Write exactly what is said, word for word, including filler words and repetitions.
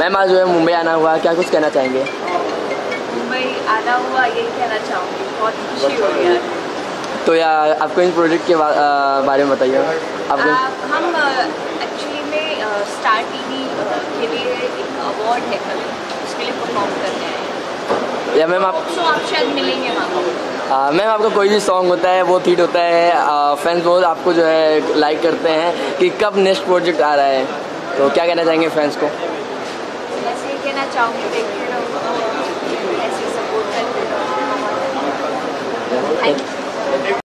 Ma'am आज जो है मुंबई आना हुआ, क्या कुछ कहना चाहेंगे? मुंबई आना हुआ यही कहना चाहूँगी, बहुत खुशी हो रही है। तो यार आपको इन प्रोजेक्ट के बारे में बताइए। आपको हम एक्चुअली में स्टार टीवी के लिए एक अवार्ड है कल, उसके लिए परफॉर्म करने आए हैं। या मैम आप सो आप शायद मिलेंगे वहाँ पर। मैम आपका कोई भी सॉन्ग होता है वो हिट होता है, फैंस बहुत आपको जो है लाइक करते हैं कि कब नेक्स्ट प्रोजेक्ट आ रहा है, तो क्या कहना चाहेंगे फैंस को? ऐसे कहना चाहूँगी, देखते रहो, ऐसे सपोर्ट करते रहो।